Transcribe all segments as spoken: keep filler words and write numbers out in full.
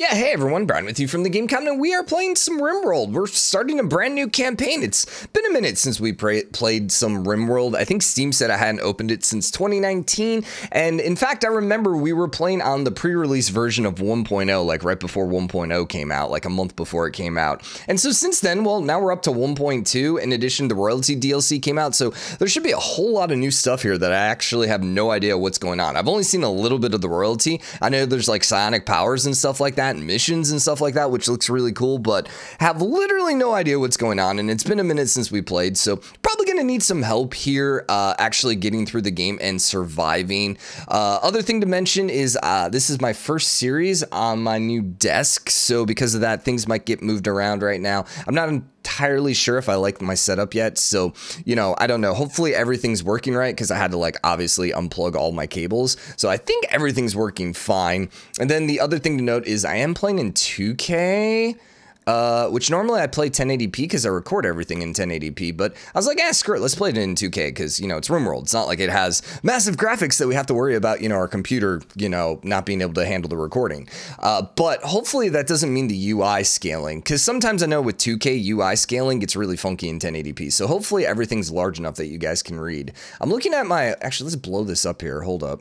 Yeah, hey everyone, Brian with you from the GameCommon, and we are playing some RimWorld. We're starting a brand new campaign. It's been a minute since we pray, played some RimWorld. I think Steam said I hadn't opened it since twenty nineteen, and in fact, I remember we were playing on the pre-release version of one point oh, like right before one point oh came out, like a month before it came out. And so since then, well, now we're up to one point two. In addition, the Royalty D L C came out, so there should be a whole lot of new stuff here that I actually have no idea what's going on. I've only seen a little bit of the Royalty. I know there's like psionic powers and stuff like that, and missions and stuff like that, which looks really cool, but have literally no idea what's going on, and it's been a minute since we played, so probably gonna need some help here uh, actually getting through the game and surviving. Uh, other thing to mention is uh, this is my first series on my new desk, so because of that, things might get moved around right now. I'm not in entirely sure if I like my setup yet, so you know, I don't know. Hopefully everything's working right, because I had to like obviously unplug all my cables, so I think everything's working fine. And then the other thing to note is I am playing in two K, uh which normally I play ten eighty p because I record everything in ten eighty p, but I was like, ah, screw it, let's play it in two K because, you know, it's RimWorld. It's not like it has massive graphics that we have to worry about, you know, our computer, you know, not being able to handle the recording. Uh but hopefully that doesn't mean the U I scaling, because sometimes I know with two K U I scaling gets really funky in ten eighty p, so hopefully everything's large enough that you guys can read. I'm looking at my, actually let's blow this up here, hold up.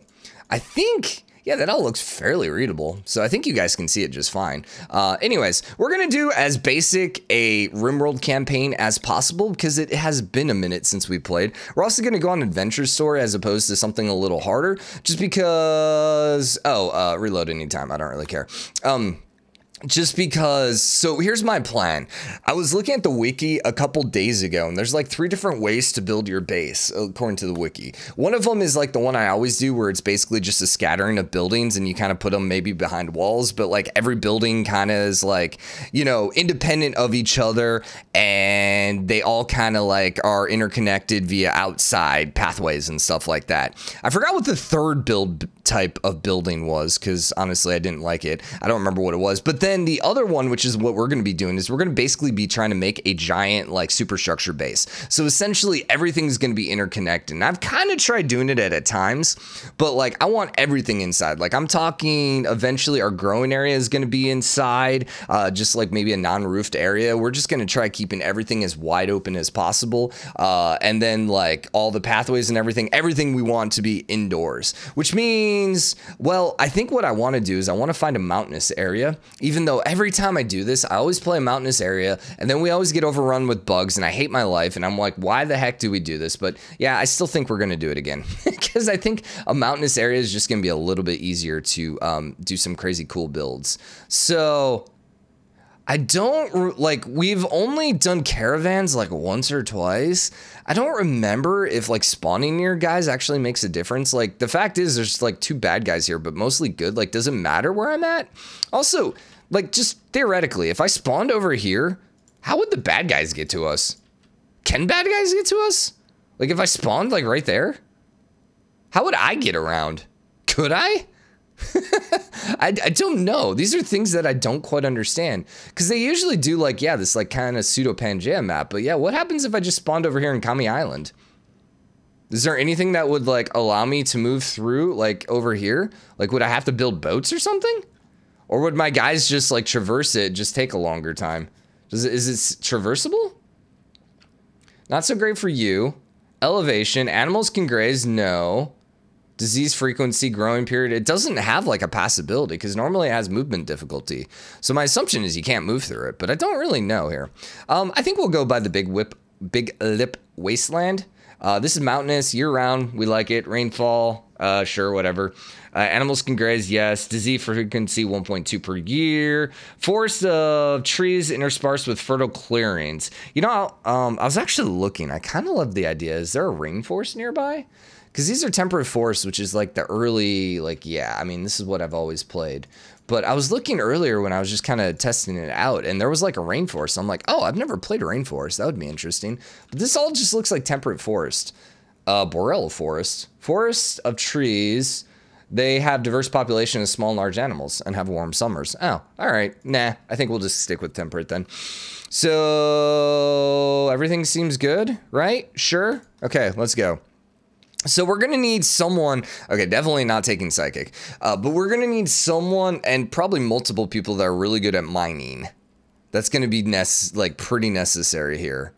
I think, yeah, that all looks fairly readable, so I think you guys can see it just fine. Uh, anyways, we're going to do as basic a RimWorld campaign as possible because it has been a minute since we played. We're also going to go on Adventure Story as opposed to something a little harder, just because... Oh, uh, reload anytime. I don't really care. Um... Just because, so here's my plan. I was looking at the wiki a couple days ago, and there's like three different ways to build your base, according to the wiki. One of them is like the one I always do, where it's basically just a scattering of buildings, and you kind of put them maybe behind walls, but like every building kind of is like, you know, independent of each other, and they all kind of like are interconnected via outside pathways and stuff like that. I forgot what the third build type of building was, because honestly, I didn't like it. I don't remember what it was, but then Then the other one, which is what we're going to be doing, is we're going to basically be trying to make a giant like superstructure base. So essentially everything's going to be interconnected. And I've kind of tried doing it at, at times, but like I want everything inside. Like I'm talking eventually our growing area is going to be inside, uh, just like maybe a non-roofed area. We're just going to try keeping everything as wide open as possible. Uh, and then like all the pathways and everything, everything we want to be indoors, which means, well, I think what I want to do is I want to find a mountainous area, even Even though every time I do this, I always play a mountainous area, and then we always get overrun with bugs, and I hate my life, and I'm like, why the heck do we do this? But yeah, I still think we're going to do it again, because I think a mountainous area is just going to be a little bit easier to um, do some crazy cool builds. So... I don't, like, we've only done caravans, like, once or twice. I don't remember if, like, spawning near guys actually makes a difference. Like, the fact is, there's, like, two bad guys here, but mostly good. Like, does it matter where I'm at? Also, like, just theoretically, if I spawned over here, how would the bad guys get to us? Can bad guys get to us? Like, if I spawned, like, right there? How would I get around? Could I? I, I don't know. These are things that I don't quite understand, because they usually do like, yeah, this like kind of pseudo Pangea map, but yeah, what happens if I just spawned over here in Kami Island? Is there anything that would like allow me to move through like over here? Like, would I have to build boats or something? Or would my guys just like traverse it, just take a longer time? Does it, is it traversable? Not so great for you. Elevation, animals can graze, no. Disease frequency, growing period, it doesn't have like a passability because normally it has movement difficulty. So my assumption is you can't move through it, but I don't really know here. Um, I think we'll go by the big whip, big lip wasteland. Uh, this is mountainous, year round, we like it. Rainfall, uh, sure, whatever. Uh, animals can graze, yes. Disease frequency, one point two per year. Forest of trees interspersed with fertile clearings. You know, um, I was actually looking, I kind of love the idea. Is there a rainforest nearby? Because these are temperate forests, which is like the early, like, yeah, I mean, this is what I've always played. But I was looking earlier when I was just kind of testing it out, and there was like a rainforest. I'm like, oh, I've never played a rainforest. That would be interesting. But this all just looks like temperate forest. Uh, boreal forest. Forest of trees. They have diverse population of small and large animals and have warm summers. Oh, all right. Nah, I think we'll just stick with temperate then. So everything seems good, right? Sure. Okay, let's go. So we're going to need someone, okay, definitely not taking Psychic, uh, but we're going to need someone and probably multiple people that are really good at mining. That's going to be nece- like pretty necessary here.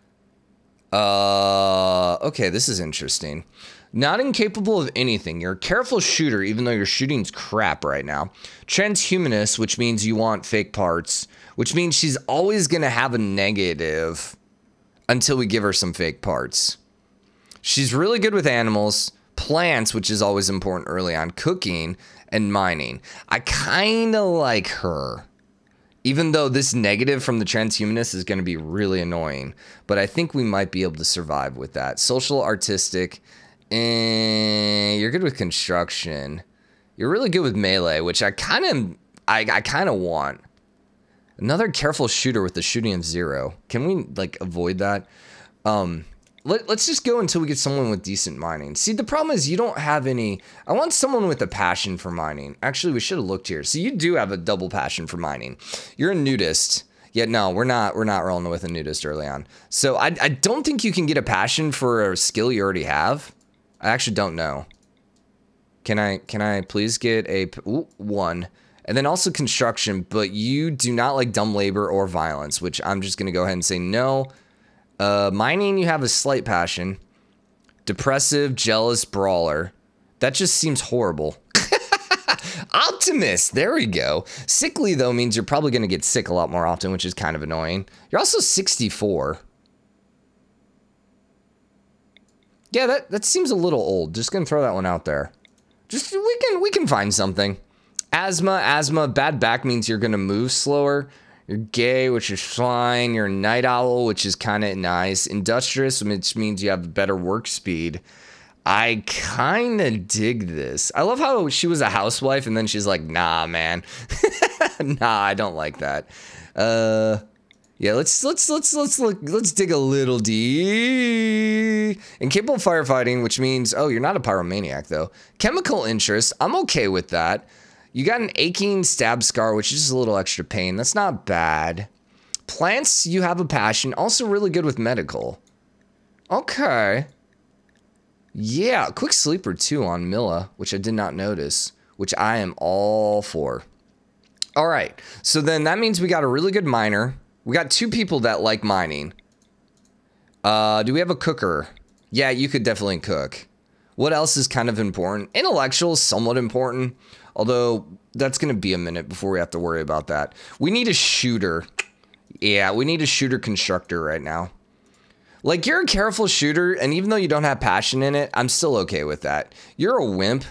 Uh, okay, this is interesting. Not incapable of anything. You're a careful shooter, even though your shooting's crap right now. Transhumanist, which means you want fake parts, which means she's always going to have a negative until we give her some fake parts. She's really good with animals, plants, which is always important early on, cooking, and mining. I kind of like her, even though this negative from the transhumanist is going to be really annoying. But I think we might be able to survive with that. Social, artistic, and you're good with construction. You're really good with melee, which I kind of I, I kind of want. Another careful shooter with the shooting of zero. Can we, like, avoid that? Um... Let, let's just go until we get someone with decent mining. See, the problem is you don't have any... I want someone with a passion for mining. Actually, we should have looked here. So you do have a double passion for mining. You're a nudist. Yeah, no, we're not We're not rolling with a nudist early on. So I, I don't think you can get a passion for a skill you already have. I actually don't know. Can I, can I please get a... Ooh, one. And then also construction, but you do not like dumb labor or violence, which I'm just going to go ahead and say no. Uh, mining, you have a slight passion. Depressive, jealous, brawler. That just seems horrible. Optimist, there we go. Sickly, though, means you're probably going to get sick a lot more often, which is kind of annoying. You're also sixty-four. Yeah, that, that seems a little old. Just going to throw that one out there. Just, we can, we can find something. Asthma, asthma, bad back means you're going to move slower. You're gay, which is fine. You're a night owl, which is kind of nice. Industrious, which means you have better work speed. I kind of dig this. I love how she was a housewife, and then she's like, nah, man. Nah, I don't like that. Uh, yeah, let's let's let's let's look. Let's dig a little deep. Incapable of firefighting, which means, oh, you're not a pyromaniac though. Chemical interest, I'm okay with that. You got an aching stab scar, which is just a little extra pain. That's not bad. Plants, you have a passion. Also really good with medical. Okay. Yeah, quick sleeper too on Milla, which I did not notice, which I am all for. All right. So then that means we got a really good miner. We got two people that like mining. Uh, do we have a cooker? Yeah, you could definitely cook. What else is kind of important? Intellectual is somewhat important. Although, that's going to be a minute before we have to worry about that. We need a shooter. Yeah, we need a shooter constructor right now. Like, you're a careful shooter, and even though you don't have passion in it, I'm still okay with that. You're a wimp.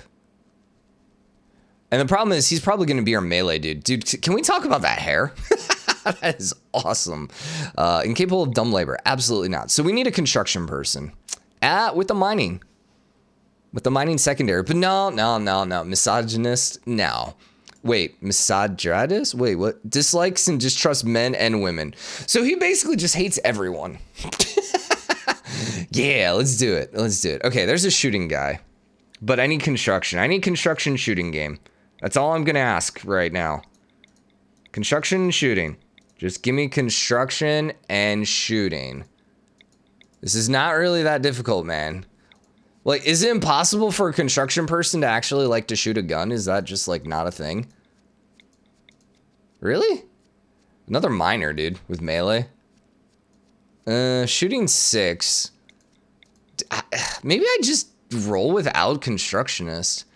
And the problem is, he's probably going to be our melee dude. Dude, can we talk about that hair? That is awesome. Uh, incapable of dumb labor. Absolutely not. So we need a construction person. Ah, with the mining. With the mining secondary, but no, no, no, no. Misogynist, no. Wait, misogynist? Wait, what? Dislikes and distrusts men and women. So he basically just hates everyone. Yeah, let's do it. Let's do it. Okay, there's a shooting guy. But I need construction. I need construction shooting game. That's all I'm going to ask right now. Construction and shooting. Just give me construction and shooting. This is not really that difficult, man. Like, is it impossible for a construction person to actually, like, to shoot a gun? Is that just, like, not a thing? Really? Another miner, dude, with melee. Uh, shooting six. Maybe I just roll without constructionist.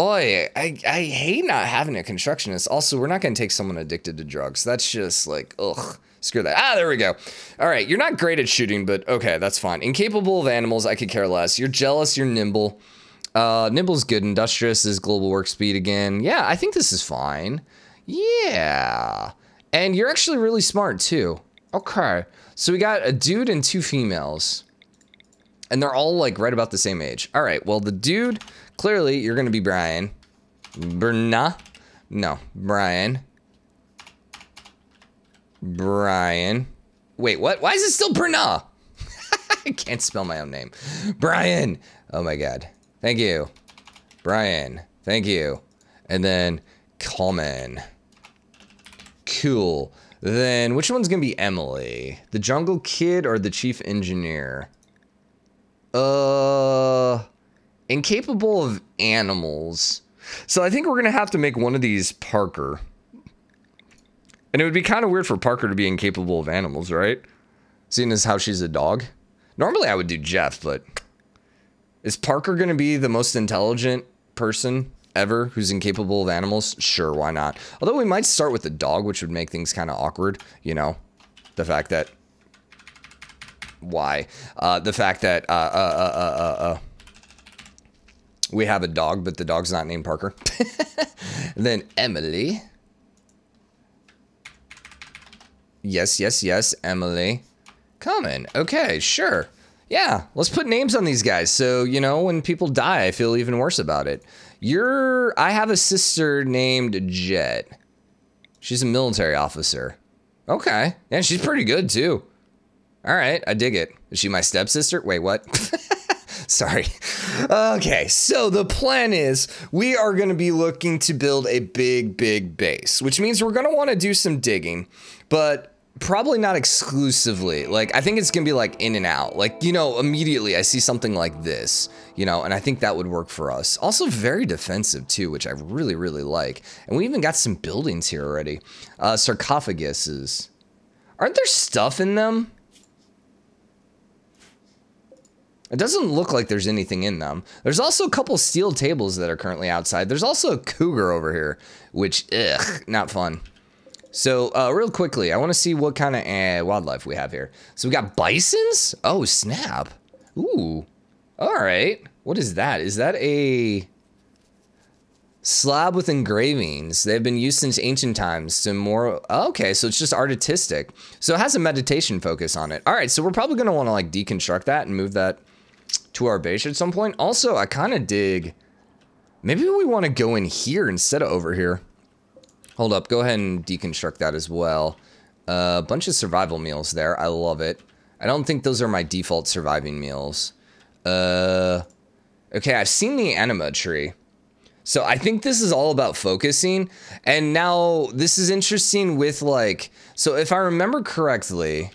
Oy, I, I hate not having a constructionist. Also, we're not going to take someone addicted to drugs. That's just, like, ugh. Screw that. Ah, there we go. All right, you're not great at shooting, but okay, that's fine. Incapable of animals, I could care less. You're jealous, you're nimble. Uh, nimble's good. Industrious is global work speed again. Yeah, I think this is fine. Yeah. And you're actually really smart, too. Okay. So we got a dude and two females. And they're all, like, right about the same age. All right, well, the dude, clearly, you're going to be Brian. Berna? No, Brian. Brian. Wait, what? Why is it still Brenna? I can't spell my own name. Brian. Oh my god. Thank you. Brian. Thank you. And then Common. Cool. Then which one's gonna be Emily? The jungle kid or the chief engineer? Uh, incapable of animals. So I think we're going to have to make one of these Parker. And it would be kind of weird for Parker to be incapable of animals, right? Seeing as how she's a dog. Normally I would do Jeff, but... Is Parker going to be the most intelligent person ever who's incapable of animals? Sure, why not? Although we might start with a dog, which would make things kind of awkward. You know, the fact that... Why? Uh, the fact that... Uh, uh, uh, uh, uh, uh, we have a dog, but the dog's not named Parker. Then Emily. Yes, yes, yes, Emily. Coming. Okay, sure. Yeah, let's put names on these guys. So, you know, when people die, I feel even worse about it. You're... I have a sister named Jet. She's a military officer. Okay. Yeah, she's pretty good, too. All right, I dig it. Is she my stepsister? Wait, what? Sorry. Okay, so the plan is we are going to be looking to build a big, big base, which means we're going to want to do some digging, but probably not exclusively. Like, I think it's going to be like in and out. Like, you know, immediately I see something like this, you know, and I think that would work for us. Also very defensive too, which I really, really like. And we even got some buildings here already. Uh, sarcophaguses. Aren't there stuff in them? It doesn't look like there's anything in them. There's also a couple steel tables that are currently outside. There's also a cougar over here, which, ugh, not fun. So, uh, real quickly, I want to see what kind of eh, wildlife we have here. So we got bisons? Oh, snap. Ooh. All right. What is that? Is that a slab with engravings? They've been used since ancient times to more... Oh, okay, so it's just artistic. So it has a meditation focus on it. All right, so we're probably going to want to, like, deconstruct that and move that... to our base at some point. Also, I kind of dig... Maybe we want to go in here instead of over here. Hold up. Go ahead and deconstruct that as well. A uh, bunch of survival meals there. I love it. I don't think those are my default surviving meals. Uh, okay, I've seen the anima tree. So I think this is all about focusing. And now this is interesting with like... So if I remember correctly...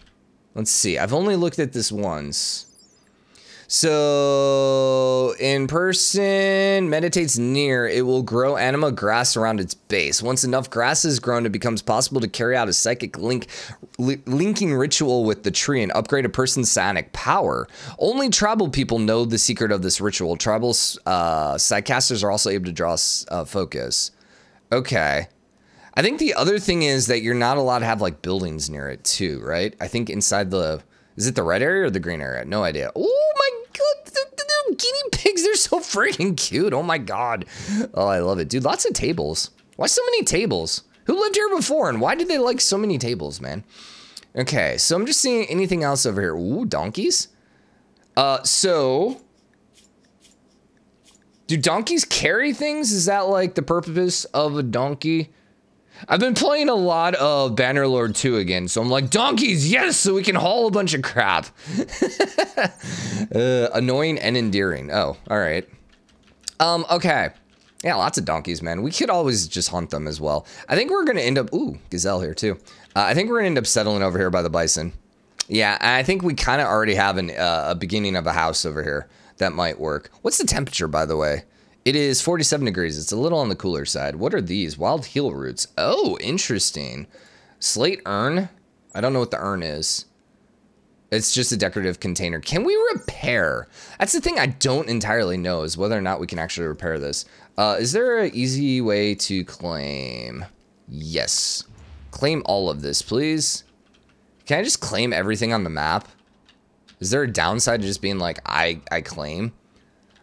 Let's see. I've only looked at this once... So, in person meditates near, it will grow anima grass around its base. Once enough grass is grown, it becomes possible to carry out a psychic link, li linking ritual with the tree and upgrade a person's psionic power. Only tribal people know the secret of this ritual. Tribal uh, psychcasters are also able to draw uh, focus. Okay. I think the other thing is that you're not allowed to have, like, buildings near it, too, right? I think inside the... Is it the red area or the green area? No idea. Oh, my God. The, the, the guinea pigs, they're so freaking cute. Oh, my God. Oh, I love it. Dude, lots of tables. Why so many tables? Who lived here before, and why did they like so many tables, man? Okay, so I'm just seeing anything else over here. Ooh, donkeys. Uh, so... Do donkeys carry things? Is that, like, the purpose of a donkey? I've been playing a lot of Bannerlord two again, so I'm like, donkeys, yes, so we can haul a bunch of crap. uh, annoying and endearing. Oh, all right. Um, okay. Yeah, lots of donkeys, man. We could always just hunt them as well. I think we're going to end up... Ooh, gazelle here, too. Uh, I think we're going to end up settling over here by the bison. Yeah, I think we kind of already have an, uh, a beginning of a house over here. That might work. What's the temperature, by the way? It is forty-seven degrees. It's a little on the cooler side. What are these? Wild heel roots. Oh, interesting. Slate urn. I don't know what the urn is. It's just a decorative container. Can we repair? That's the thing I don't entirely know is whether or not we can actually repair this. Uh, is there an easy way to claim? Yes. Claim all of this, please. Can I just claim everything on the map? Is there a downside to just being like, I, I claim?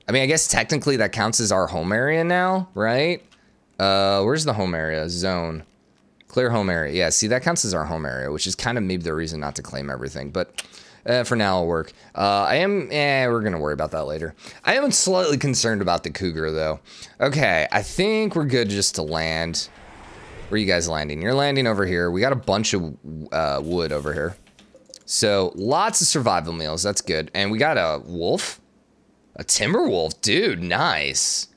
I mean, I guess technically that counts as our home area now, right? Uh, where's the home area? Zone. Clear home area. Yeah, see, that counts as our home area, which is kind of maybe the reason not to claim everything. But uh, for now, it'll work. Uh, I am... Eh, we're going to worry about that later. I am slightly concerned about the cougar, though. Okay, I think we're good just to land. Where are you guys landing? You're landing over here. We got a bunch of uh, wood over here. So, lots of survival meals. That's good. And we got a wolf. A timber wolf, dude, nice.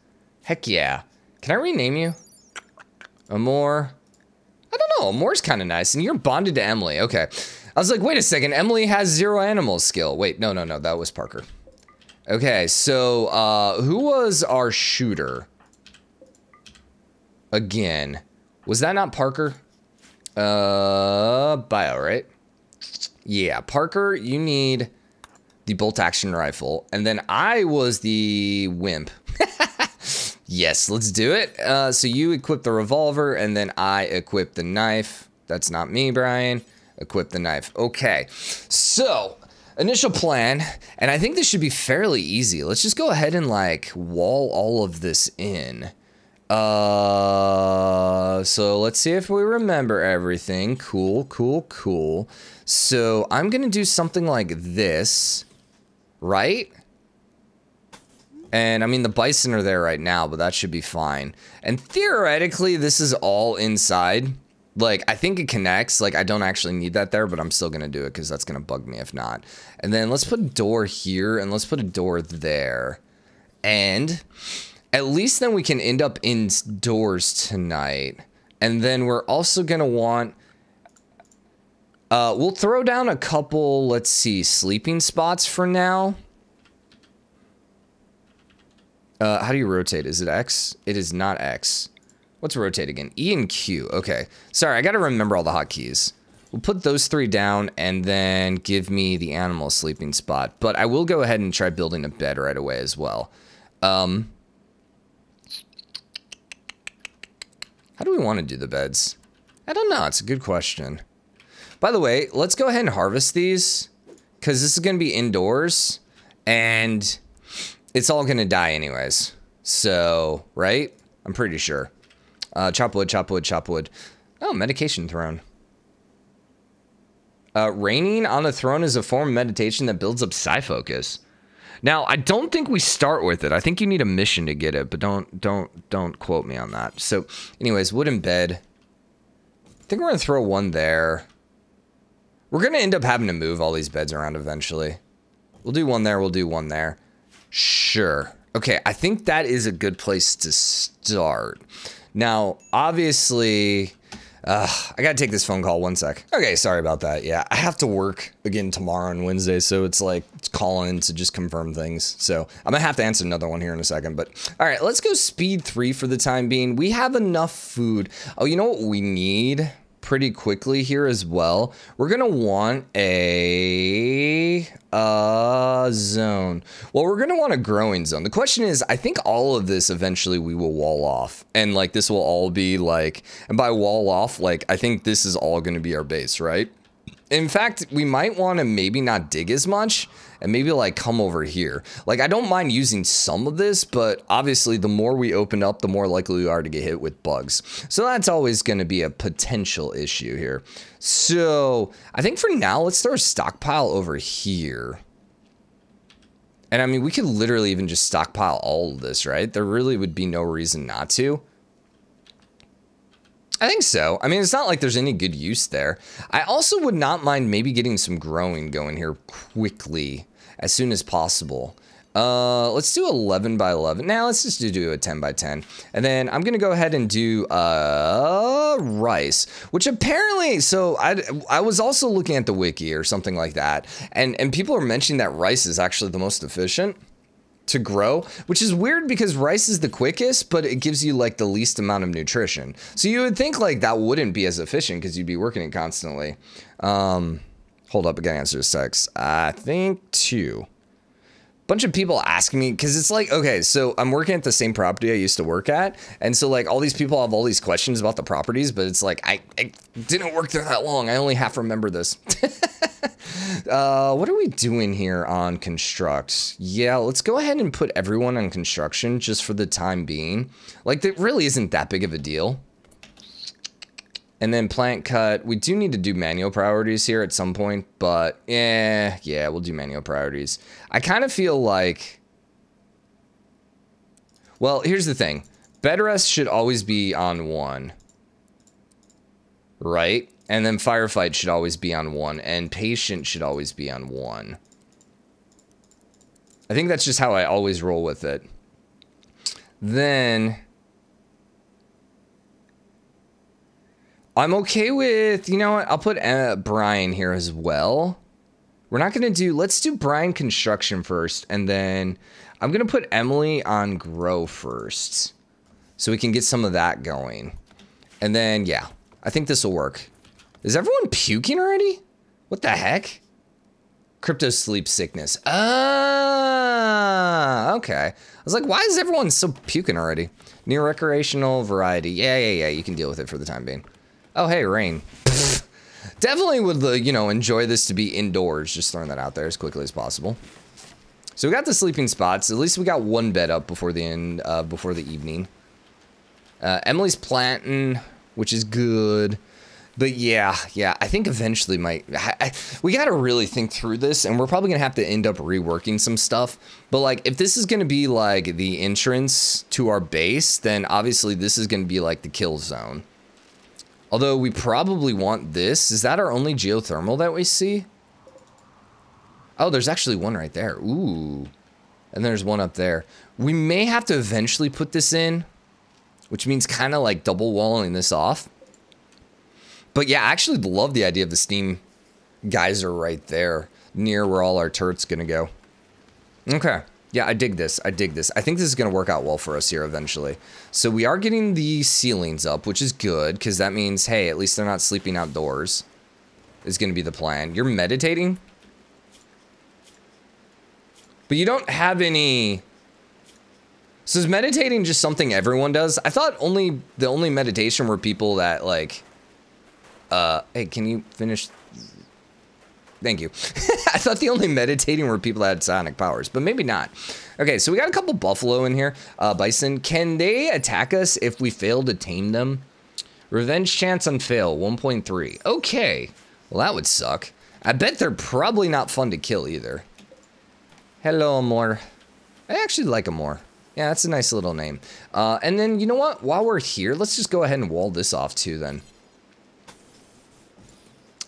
Heck yeah. Can I rename you? Amor. I don't know, Amor's kind of nice, and you're bonded to Emily, okay. I was like, wait a second, Emily has zero animal skill. Wait, no, no, no, that was Parker. Okay, so uh, who was our shooter? Again, was that not Parker? Uh, bio, right? Yeah, Parker, you need the bolt action rifle, and then I was the wimp. Yes, let's do it. Uh, so you equip the revolver, and then I equip the knife. That's not me, Brian. Equip the knife. Okay, so initial plan, and I think this should be fairly easy. Let's just go ahead and like wall all of this in. Uh, so let's see if we remember everything. Cool, cool, cool. So I'm gonna do something like this, right? And I mean, the bison are there right now, but that should be fine. And theoretically, this is all inside. Like, I think it connects. Like, I don't actually need that there, but I'm still gonna do it because that's gonna bug me if not. And then let's put a door here and let's put a door there. And at least then we can end up indoors tonight. And then we're also going to want... Uh, we'll throw down a couple, let's see, sleeping spots for now. Uh, how do you rotate? Is it X? It is not X. What's rotate again? E and Q. Okay. Sorry, I got to remember all the hotkeys. We'll put those three down and then give me the animal sleeping spot. But I will go ahead and try building a bed right away as well. Um... How do we want to do the beds? I don't know. It's a good question. By the way, let's go ahead and harvest these because this is going to be indoors and it's all going to die anyways. So, right? I'm pretty sure. Uh, chop wood, chop wood, chop wood. Oh, medication throne. Uh, raining on the throne is a form of meditation that builds up psi focus. Now, I don't think we start with it. I think you need a mission to get it, but don't don't don't quote me on that. So, anyways, wooden bed. I think we're gonna throw one there. We're gonna end up having to move all these beds around eventually. We'll do one there, we'll do one there. Sure. Okay, I think that is a good place to start. Now, obviously, uh, I gotta take this phone call, one sec. Okay, sorry about that, yeah. I have to work again tomorrow and Wednesday, so it's like, it's calling to just confirm things. So, I'm gonna have to answer another one here in a second, but... Alright, let's go speed three for the time being. We have enough food. Oh, you know what we need pretty quickly here as well? We're gonna want a... Uh, zone. Well, we're gonna want a growing zone. The question is, I think all of this eventually we will wall off, and like this will all be like, and by wall off, like I think this is all gonna be our base, right? In fact, we might want to maybe not dig as much and maybe like come over here. Like I don't mind using some of this, but obviously the more we open up, the more likely we are to get hit with bugs. So that's always going to be a potential issue here. So I think for now, let's throw a stockpile over here. And I mean, we could literally even just stockpile all of this, right? There really would be no reason not to. I think so. I mean, it's not like there's any good use there. I also would not mind maybe getting some growing going here quickly, as soon as possible. Uh, let's do eleven by eleven. Now, nah, let's just do a ten by ten. And then I'm going to go ahead and do uh, rice, which apparently, so I, I was also looking at the wiki or something like that. And, and people are mentioning that rice is actually the most efficient to grow, which is weird because rice is the quickest, but it gives you like the least amount of nutrition. So you would think like that wouldn't be as efficient because you'd be working it constantly. Um, hold up, I gotta answer this text. I think two. Bunch of people asking me because it's like, okay, so I'm working at the same property I used to work at, and so like all these people have all these questions about the properties, but it's like I, I didn't work there that long. I only half remember this. Uh, what are we doing here on construct? Yeah, let's go ahead and put everyone on construction just for the time being. Like, that really isn't that big of a deal. And then plant cut. We do need to do manual priorities here at some point, but yeah, yeah, we'll do manual priorities. I kind of feel like... Well, here's the thing. Bed rest should always be on one. Right? And then firefight should always be on one, and patient should always be on one. I think that's just how I always roll with it. Then... I'm okay with, you know what, I'll put uh, Brian here as well. We're not going to do, let's do Brian construction first, and then I'm going to put Emily on grow first so we can get some of that going. And then, yeah, I think this will work. Is everyone puking already? What the heck? Crypto sleep sickness. Ah, okay. I was like, why is everyone so puking already? New recreational variety. Yeah, yeah, yeah, you can deal with it for the time being. Oh, hey, rain. Definitely would, you know, enjoy this to be indoors. Just throwing that out there as quickly as possible. So we got the sleeping spots. At least we got one bed up before the end, uh, before the evening. Uh, Emily's planting, which is good. But yeah, yeah, I think eventually might, I, I, we got to really think through this, and we're probably going to have to end up reworking some stuff. But like, if this is going to be like the entrance to our base, then obviously this is going to be like the kill zone. Although we probably want this. Is that our only geothermal that we see? Oh, there's actually one right there. Ooh. And there's one up there. We may have to eventually put this in, which means kind of like double walling this off. But yeah, I actually love the idea of the steam geyser right there near where all our turret's gonna go. Okay, yeah, I dig this, I dig this. I think this is gonna work out well for us here eventually. So we are getting the ceilings up, which is good, because that means, hey, at least they're not sleeping outdoors, is gonna be the plan. You're meditating? But you don't have any... So is meditating just something everyone does? I thought only the only meditation were people that, like... Uh, hey, can you finish? Thank you. I thought the only meditating were people that had sonic powers, but maybe not. Okay, so we got a couple buffalo in here. Uh, bison, can they attack us if we fail to tame them? Revenge chance on fail, one point three. Okay, well that would suck. I bet they're probably not fun to kill either. Hello, Amor. I actually like Amor. Yeah, that's a nice little name. Uh, and then, you know what? While we're here, let's just go ahead and wall this off too then.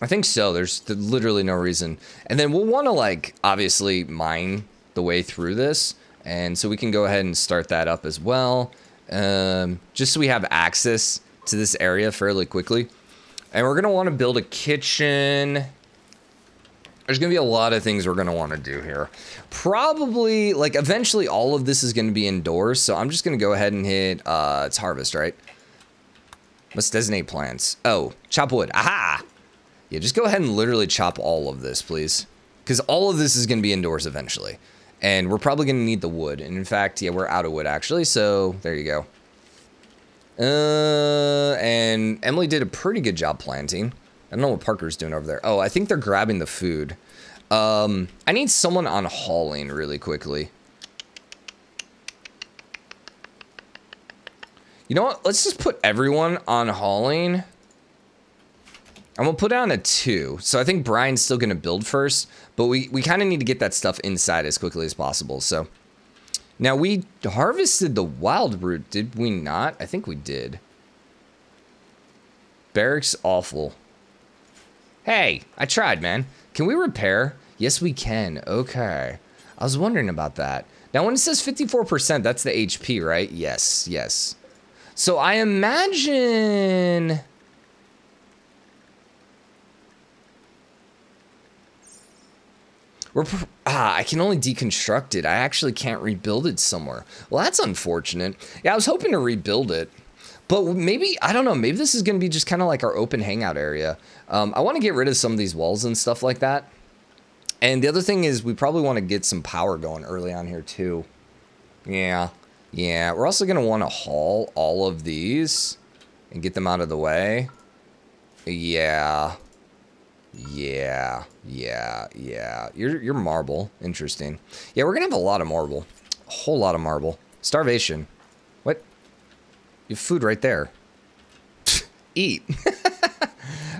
I think so. There's literally no reason. And then we'll want to, like, obviously mine the way through this. And so we can go ahead and start that up as well. Um, just so we have access to this area fairly quickly. And we're going to want to build a kitchen. There's going to be a lot of things we're going to want to do here. Probably, like, eventually all of this is going to be indoors. So I'm just going to go ahead and hit, uh, it's harvest, right? Let's designate plants. Oh, chop wood. Aha! Yeah, just go ahead and literally chop all of this, please. Because all of this is going to be indoors eventually. And we're probably going to need the wood. And in fact, yeah, we're out of wood, actually. So, there you go. Uh, and Emily did a pretty good job planting. I don't know what Parker's doing over there. Oh, I think they're grabbing the food. Um, I need someone on hauling really quickly. You know what? Let's just put everyone on hauling. I'm gonna put down a two. So I think Brian's still gonna build first, but we, we kind of need to get that stuff inside as quickly as possible. So now we harvested the wild root, did we not? I think we did. Barracks awful. Hey, I tried, man. Can we repair? Yes, we can. Okay. I was wondering about that. Now when it says fifty-four percent, that's the H P, right? Yes, yes. So I imagine... We're, ah, I can only deconstruct it. I actually can't rebuild it somewhere. Well, that's unfortunate. Yeah, I was hoping to rebuild it. But maybe, I don't know, maybe this is going to be just kind of like our open hangout area. Um, I want to get rid of some of these walls and stuff like that. And the other thing is we probably want to get some power going early on here too. Yeah, yeah. We're also going to want to haul all of these and get them out of the way. Yeah. Yeah, yeah, yeah. You're, you're marble. Interesting. Yeah, we're going to have a lot of marble. A whole lot of marble. Starvation. What? You have food right there. Eat.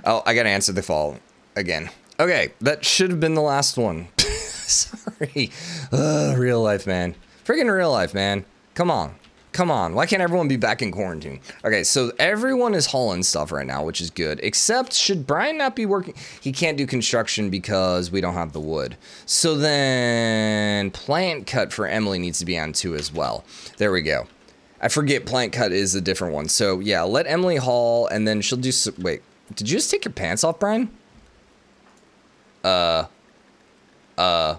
Oh, I got to answer the fall again. Okay, that should have been the last one. Sorry. Ugh, real life, man. Freaking real life, man. Come on. Come on, why can't everyone be back in quarantine? Okay, so everyone is hauling stuff right now, which is good. Except, should Brian not be working? He can't do construction because we don't have the wood. So then, plant cut for Emily needs to be on two as well. There we go. I forget plant cut is a different one. So yeah, let Emily haul, and then she'll do some, wait, did you just take your pants off, Brian? Uh, Uh.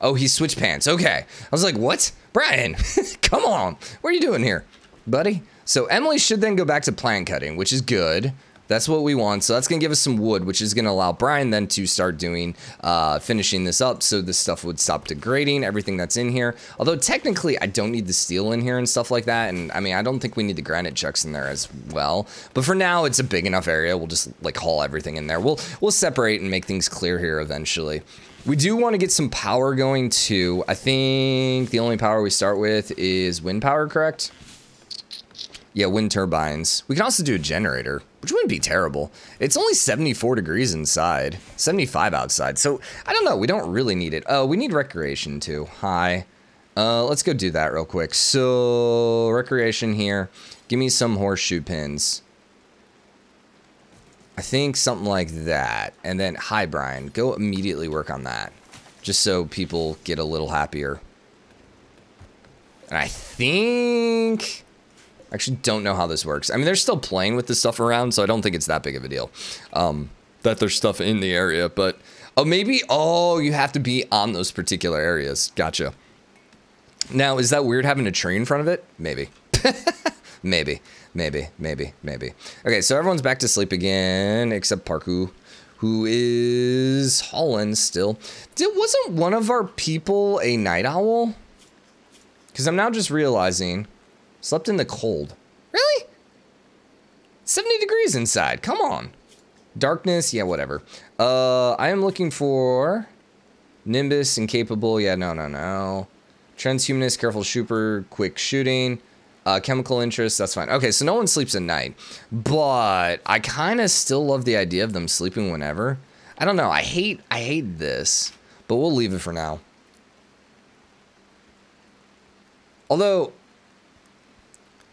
Oh, he switched pants. Okay. I was like, what? Brian, come on. What are you doing here, buddy? So Emily should then go back to plant cutting, which is good. That's what we want. So that's going to give us some wood, which is going to allow Brian then to start doing, uh, finishing this up. So this stuff would stop degrading, everything that's in here. Although technically I don't need the steel in here and stuff like that. And I mean, I don't think we need the granite chucks in there as well. But for now, it's a big enough area. We'll just like haul everything in there. We'll, we'll separate and make things clear here eventually. We do want to get some power going too. I think the only power we start with is wind power, correct? Yeah, wind turbines. We can also do a generator, which wouldn't be terrible. It's only seventy-four degrees inside, seventy-five outside. So I don't know, we don't really need it. Oh, uh, we need recreation too. Hi. Uh, let's go do that real quick. So recreation here. Give me some horseshoe pins. I think something like that. And then, hi Brian, go immediately work on that. Just so people get a little happier. And I think... I actually don't know how this works. I mean, they're still playing with this stuff around, so I don't think it's that big of a deal um, that there's stuff in the area, but... Oh, maybe... Oh, you have to be on those particular areas. Gotcha. Now, is that weird having a tree in front of it? Maybe. Maybe. Maybe. Maybe. Maybe. Okay, so everyone's back to sleep again, except Parku, who is hauling still. Did, wasn't one of our people a night owl? Because I'm now just realizing... Slept in the cold. Really? seventy degrees inside. Come on. Darkness. Yeah, whatever. Uh, I am looking for Nimbus, Incapable. Yeah, no, no, no. Transhumanist, Careful Shooter, Quick Shooting. Uh, chemical Interest. That's fine. Okay, so no one sleeps at night. But I kind of still love the idea of them sleeping whenever. I don't know. I hate, I hate this. But we'll leave it for now. Although...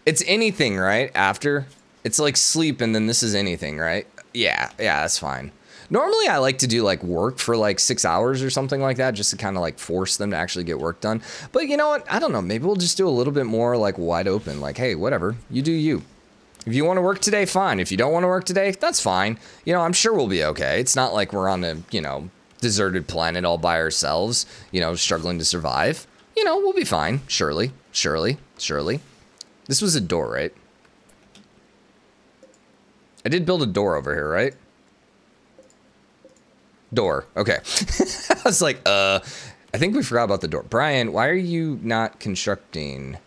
It's anything, right? After. It's like sleep and then this is anything, right? Yeah, yeah, that's fine. Normally I like to do like work for like six hours or something like that just to kind of like force them to actually get work done. But you know what? I don't know. Maybe we'll just do a little bit more like wide open. Like, hey, whatever. You do you. If you want to work today, fine. If you don't want to work today, that's fine. You know, I'm sure we'll be okay. It's not like we're on a, you know, deserted planet all by ourselves, you know, struggling to survive. You know, we'll be fine. Surely, surely, surely. This was a door, right? I did build a door over here, right? Door. Okay. I was like, uh, I think we forgot about the door. Brian, why are you not constructing?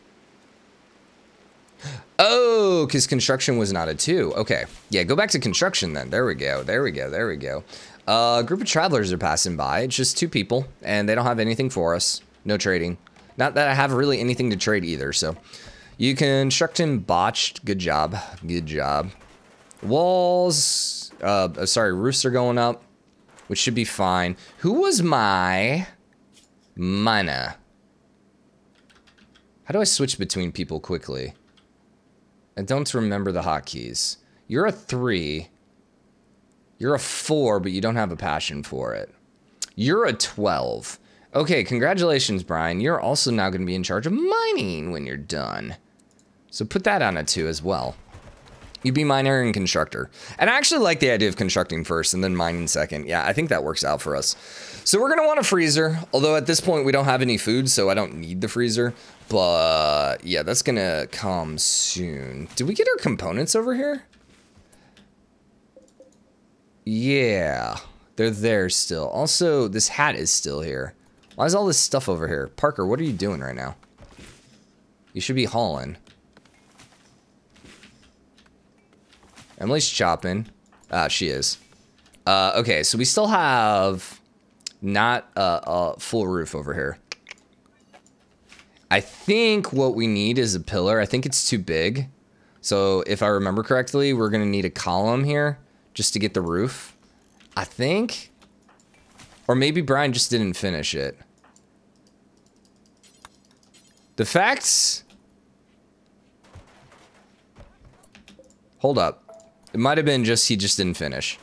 Oh, because construction was not a two. Okay. Yeah, go back to construction then. There we go. There we go. There we go. Uh, a group of travelers are passing by. It's just two people, and they don't have anything for us. No trading. Not that I have really anything to trade either, so... You construct him botched. Good job. Good job. Walls. Uh, sorry, roofs are going up, which should be fine. Who was my Mina? How do I switch between people quickly? I don't remember the hotkeys. You're a three. You're a four, but you don't have a passion for it. You're a twelve. Okay, congratulations, Brian. You're also now going to be in charge of mining when you're done. So put that on a two as well. You'd be miner and constructor. And I actually like the idea of constructing first and then mining second. Yeah, I think that works out for us. So we're going to want a freezer. Although at this point we don't have any food, so I don't need the freezer. But yeah, that's going to come soon. Did we get our components over here? Yeah, they're there still. Also, this hat is still here. Why is all this stuff over here? Parker, what are you doing right now? You should be hauling. Emily's chopping. Ah, she is. Uh, okay, so we still have not a, a full roof over here. I think what we need is a pillar. I think it's too big. So if I remember correctly, we're going to need a column here just to get the roof. I think... Or maybe Brian just didn't finish it. The facts? Hold up. It might have been just he just didn't finish.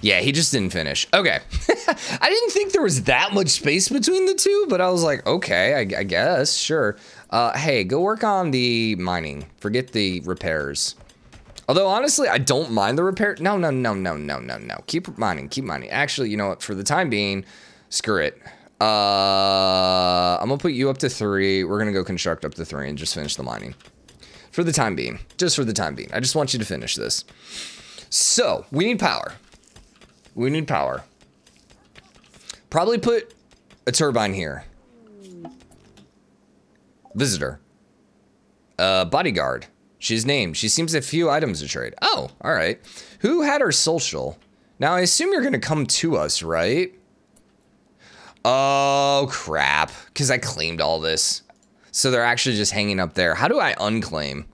Yeah, he just didn't finish. Okay. I didn't think there was that much space between the two, but I was like, okay, I, I guess, sure. Uh, hey, go work on the mining. Forget the repairs. Although, honestly, I don't mind the repair. No, no, no, no, no, no, no. Keep mining, keep mining. Actually, you know what? For the time being, screw it. Uh, I'm going to put you up to three. We're going to go construct up to three and just finish the mining. For the time being. Just for the time being. I just want you to finish this. So, we need power. We need power. Probably put a turbine here. Visitor. Uh, bodyguard. She's named. She seems to have few items to trade. Oh, all right. Who had her social? Now, I assume you're going to come to us, right? Oh, crap. Because I claimed all this. So they're actually just hanging up there. How do I unclaim?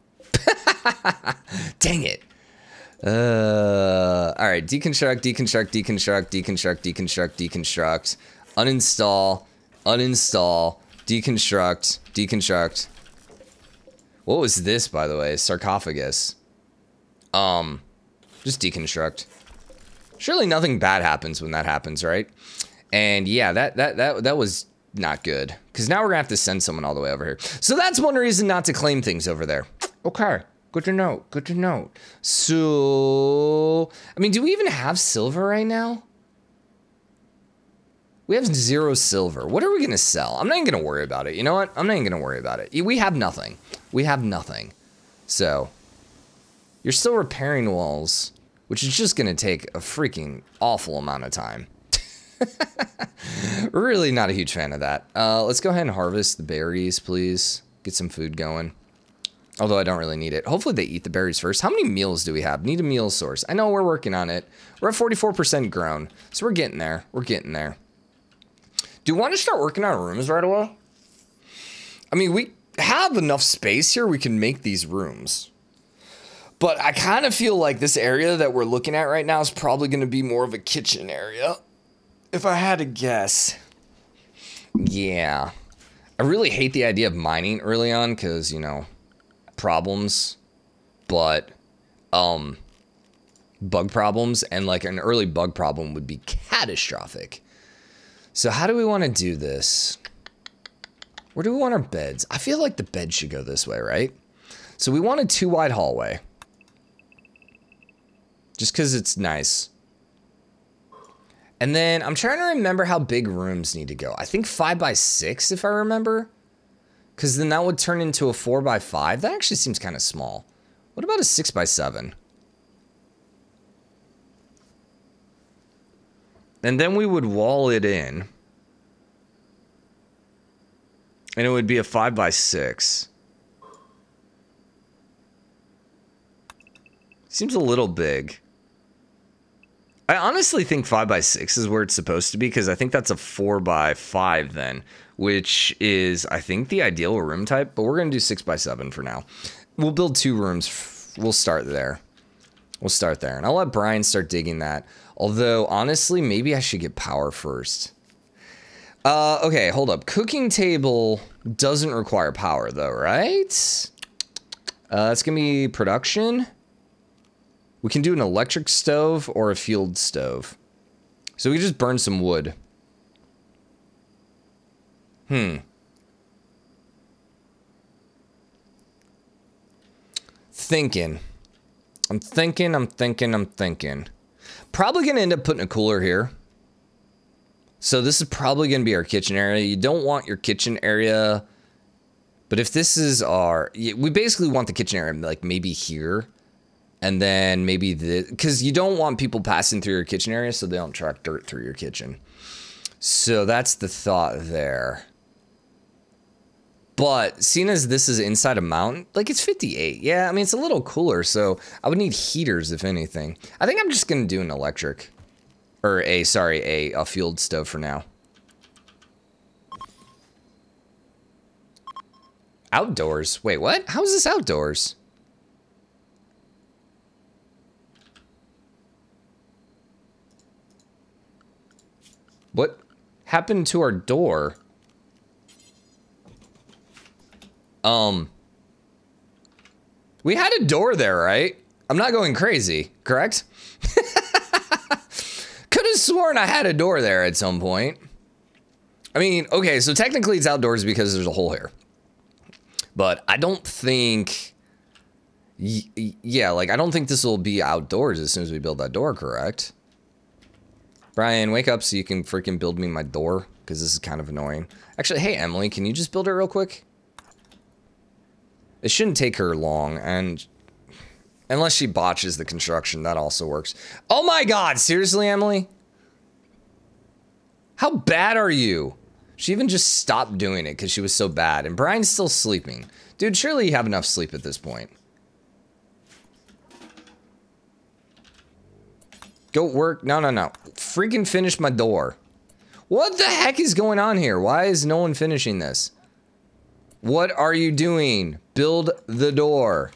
Dang it. Uh, all right. Deconstruct, deconstruct, deconstruct, deconstruct, deconstruct, deconstruct. Uninstall, uninstall, deconstruct, deconstruct. What was this, by the way? Sarcophagus. Um, just deconstruct. Surely nothing bad happens when that happens, right? And yeah, that that that that was not good. Because now we're gonna have to send someone all the way over here. So that's one reason not to claim things over there. Okay, good to know. Good to know. So, I mean, do we even have silver right now? We have zero silver. What are we gonna sell? I'm not even gonna worry about it. You know what? I'm not even gonna worry about it. We have nothing. We have nothing. So, you're still repairing walls, which is just gonna take a freaking awful amount of time. Really not a huge fan of that. Uh, let's go ahead and harvest the berries, please. Get some food going. Although I don't really need it. Hopefully they eat the berries first. How many meals do we have? Need a meal source. I know we're working on it. We're at forty-four percent grown. So we're getting there. We're getting there. Do you want to start working on rooms right away? I mean, we have enough space here. We can make these rooms. But I kind of feel like this area that we're looking at right now is probably going to be more of a kitchen area. If I had to guess, yeah, I really hate the idea of mining early on because, you know, problems, but um, bug problems and like an early bug problem would be catastrophic. So how do we want to do this? Where do we want our beds? I feel like the bed should go this way, right? So we want a two wide hallway just because it's nice. And then I'm trying to remember how big rooms need to go. I think five by six, if I remember, because then that would turn into a four by five. That actually seems kind of small. What about a six by seven? And then we would wall it in. And it would be a five by six. Seems a little big. I honestly think five by six is where it's supposed to be because I think that's a four by five then, which is, I think, the ideal room type, but we're going to do six by seven for now. We'll build two rooms. We'll start there. We'll start there, and I'll let Brian start digging that, although, honestly, maybe I should get power first. Uh, okay, hold up. Cooking table doesn't require power, though, right? Uh, it's going to be production. We can do an electric stove or a field stove. So we can just burn some wood. Hmm. Thinking. I'm thinking, I'm thinking, I'm thinking. Probably going to end up putting a cooler here. So this is probably going to be our kitchen area. You don't want your kitchen area. But if this is our... We basically want the kitchen area like maybe here. And then maybe the, because you don't want people passing through your kitchen area so they don't track dirt through your kitchen. So that's the thought there. But seeing as this is inside a mountain, like it's fifty-eight. Yeah, I mean, it's a little cooler. So I would need heaters, if anything. I think I'm just going to do an electric or a, sorry, a, a field stove for now. Outdoors. Wait, what? How is this outdoors? What happened to our door? Um, we had a door there, right? I'm not going crazy, correct? Could have sworn I had a door there at some point. I mean, okay, so technically it's outdoors because there's a hole here. But I don't think, Y yeah, like, I don't think this will be outdoors as soon as we build that door, correct? Brian, wake up so you can freaking build me my door, because this is kind of annoying. Actually, hey, Emily, can you just build it real quick? It shouldn't take her long, and... unless she botches the construction, that also works. Oh my god, seriously, Emily? How bad are you? She even just stopped doing it because she was so bad, and Brian's still sleeping. Dude, surely you have enough sleep at this point. Go work. No, no, no. Freaking finish my door. What the heck is going on here? Why is no one finishing this? What are you doing? Build the door.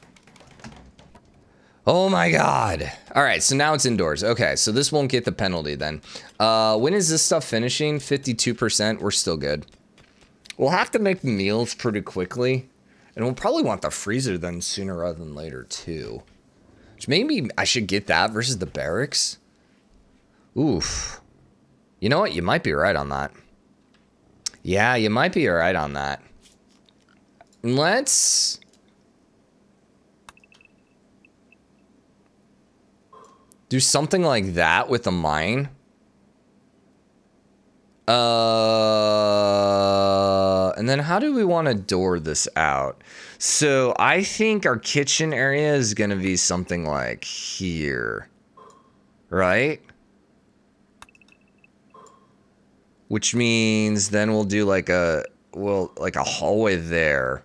Oh my god. All right, so now it's indoors. Okay, so this won't get the penalty then. Uh, when is this stuff finishing? fifty-two percent. We're still good. We'll have to make meals pretty quickly. And we'll probably want the freezer then sooner rather than later too. Which maybe I should get that versus the barracks. Oof. You know what? You might be right on that. Yeah, you might be right on that. Let's... do something like that with a mine. Uh, and then how do we want to door this out? So I think our kitchen area is going to be something like here, right? Which means then we'll do like a, well, like a hallway there.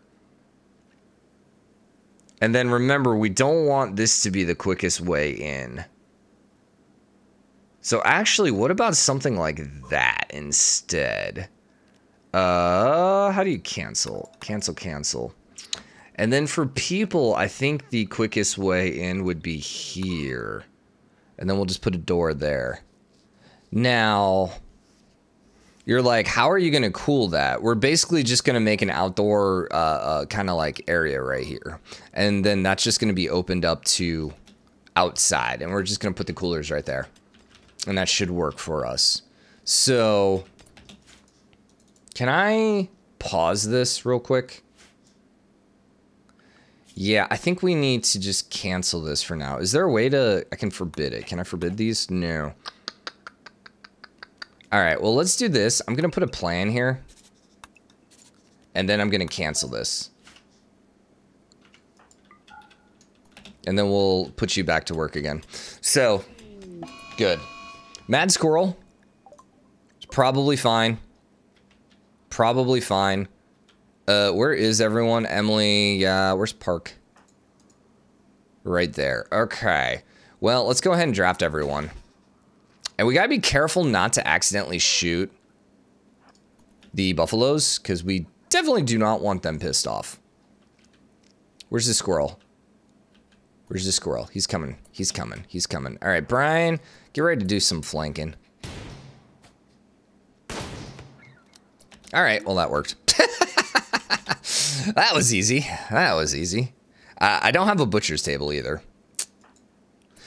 And then remember, we don't want this to be the quickest way in. So actually, what about something like that instead? Uh, how do you cancel? Cancel, cancel. And then for people, I think the quickest way in would be here. And then we'll just put a door there. Now, you're like, how are you going to cool that? We're basically just going to make an outdoor uh, uh, kind of like area right here. And then that's just going to be opened up to outside. And we're just going to put the coolers right there. And that should work for us. So, can I pause this real quick? Yeah, I think we need to just cancel this for now. Is there a way to... I can forbid it. Can I forbid these? No. All right, well, let's do this. I'm going to put a plan here. And then I'm going to cancel this. And then we'll put you back to work again. So, good. Mad squirrel. It's probably fine. Probably fine. Uh, where is everyone? Emily, yeah, where's Park? Right there. Okay. Well, let's go ahead and draft everyone. And we gotta be careful not to accidentally shoot the buffaloes, because we definitely do not want them pissed off. Where's the squirrel? Where's the squirrel? He's coming. He's coming. He's coming. All right, Brian, get ready to do some flanking. All right, well, that worked. That was easy. That was easy. Uh, I don't have a butcher's table either.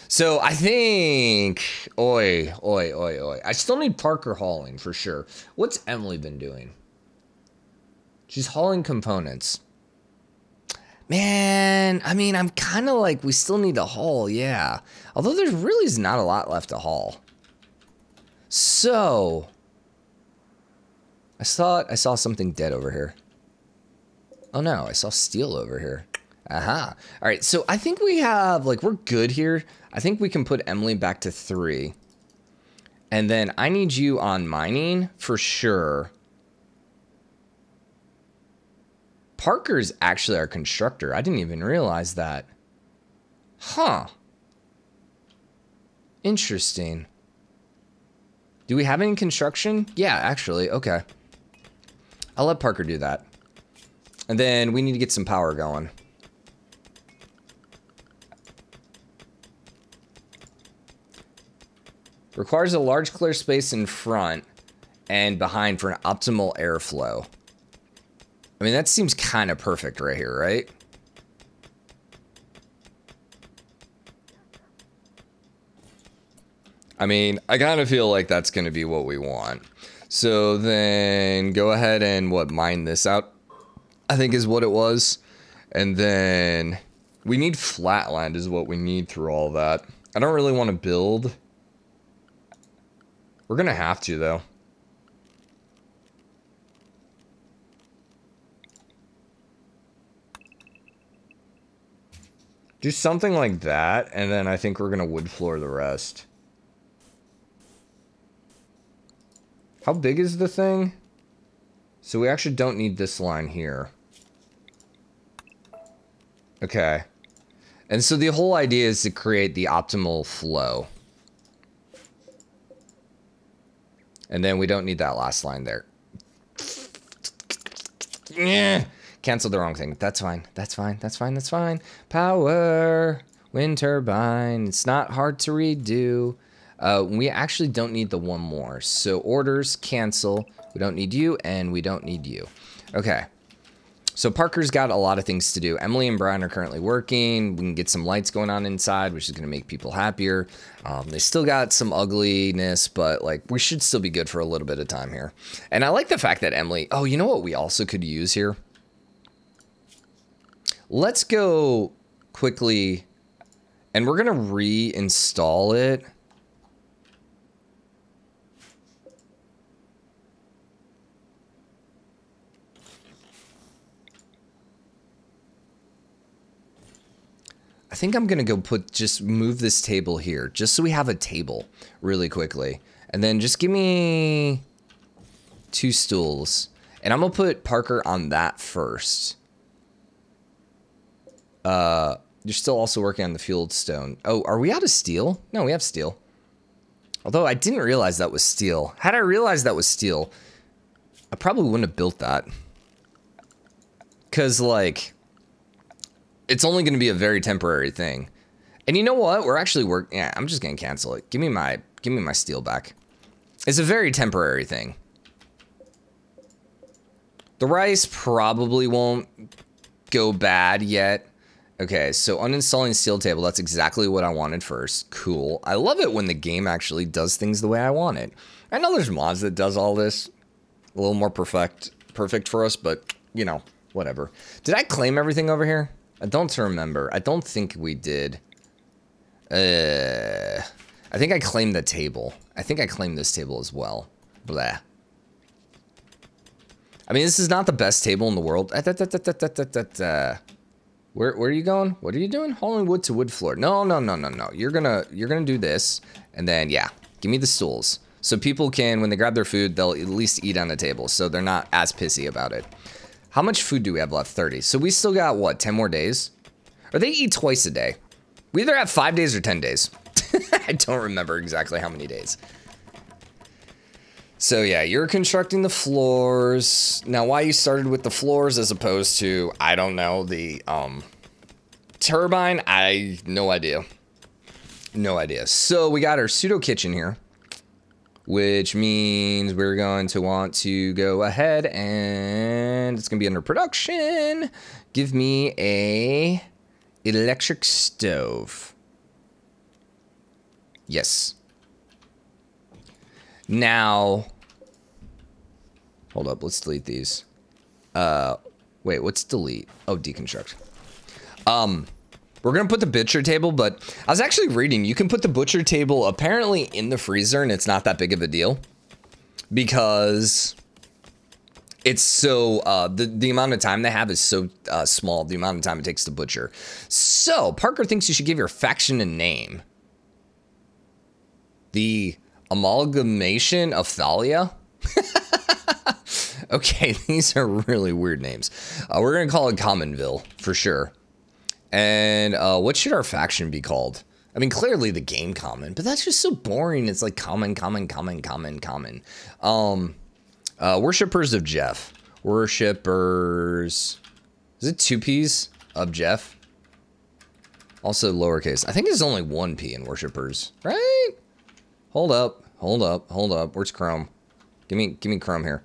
So I think, oi, oi, oi, oi. I still need Parker hauling for sure. What's Emily been doing? She's hauling components. Man, I mean, I'm kind of like, we still need to haul, yeah. Although there really is not a lot left to haul. So, I thought I saw something dead over here. Oh no, I saw steel over here. Aha. All right, so I think we have, like, we're good here. I think we can put Emily back to three. And then I need you on mining for sure. Parker's actually our constructor. I didn't even realize that. Huh. Interesting. Do we have any construction? Yeah, actually. Okay. I'll let Parker do that. And then we need to get some power going. Requires a large clear space in front and behind for an optimal airflow. I mean, that seems kind of perfect right here, right? I mean, I kind of feel like that's going to be what we want. So then go ahead and what, mine this out, I think is what it was. And then We need flatland is what we need through all that. I don't really want to build. We're gonna have to though. Do something like that, and then I think we're gonna wood floor the rest. How big is the thing? So we actually don't need this line here. Okay. And so the whole idea is to create the optimal flow. And then we don't need that last line there. Yeah. Canceled the wrong thing. That's fine. That's fine. That's fine. That's fine. Power. Wind turbine. It's not hard to redo. Uh, we actually don't need the one more. So orders, cancel. We don't need you, and we don't need you. Okay. So Parker's got a lot of things to do. Emily and Brian are currently working. We can get some lights going on inside, which is going to make people happier. Um, they still got some ugliness, but like we should still be good for a little bit of time here. And I like the fact that Emily... Oh, you know what we also could use here? Let's go quickly, and we're going to reinstall it. I think I'm going to go put, just move this table here, just so we have a table really quickly. And then just give me two stools. And I'm going to put Parker on that first. Uh, you're still also working on the field stone. Oh, are we out of steel? No, we have steel. Although I didn't realize that was steel. Had I realized that was steel, I probably wouldn't have built that. Because, like... it's only going to be a very temporary thing. And you know what? We're actually working. Yeah, I'm just going to cancel it. Give me my, give me my steel back. It's a very temporary thing. The rice probably won't go bad yet. Okay, so uninstalling steel table. That's exactly what I wanted first. Cool. I love it when the game actually does things the way I want it. I know there's mods that does all this a little more perfect, perfect for us, but you know, whatever. Did I claim everything over here? I don't remember. I don't think we did. Uh, I think I claimed the table. I think I claimed this table as well. Blah. I mean, this is not the best table in the world. Where, where are you going? What are you doing? Hauling wood to wood floor. No, no, no, no, no. You're gonna, you're gonna do this, and then yeah, give me the stools so people can, when they grab their food, they'll at least eat on the table, so they're not as pissy about it. How much food do we have left? thirty. So we still got, what, ten more days? Or they eat twice a day. We either have five days or ten days. I don't remember exactly how many days. So yeah, you're constructing the floors. Now, why you started with the floors as opposed to, I don't know, the um, turbine? I, no idea. No idea. So we got our pseudo kitchen here, which means we're going to want to go ahead and it's gonna be under production. Give me a electric stove. Yes. Now, hold up, let's delete these. Uh, wait, what's delete? Oh, deconstruct. Um, We're gonna put the butcher table, but I was actually reading, you can put the butcher table apparently in the freezer and it's not that big of a deal because it's so, uh, the, the amount of time they have is so uh, small, the amount of time it takes to butcher. So Parker thinks you should give your faction a name. The amalgamation of Thalia? Okay, these are really weird names. Uh, we're gonna call it Commonville for sure. And uh, what should our faction be called? I mean, clearly the game common, but that's just so boring. It's like common, common, common, common, common. Um, uh, Worshippers of Jeff. Worshippers. Is it two P's of Jeff? Also lowercase. I think there's only one P in Worshippers, right? Hold up, hold up, hold up. Where's Chrome? Give me, give me Chrome here.